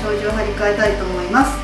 障子を張り替えたいと思います。